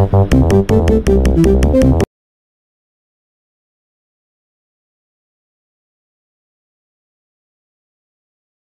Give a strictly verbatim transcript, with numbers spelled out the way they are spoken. be right back.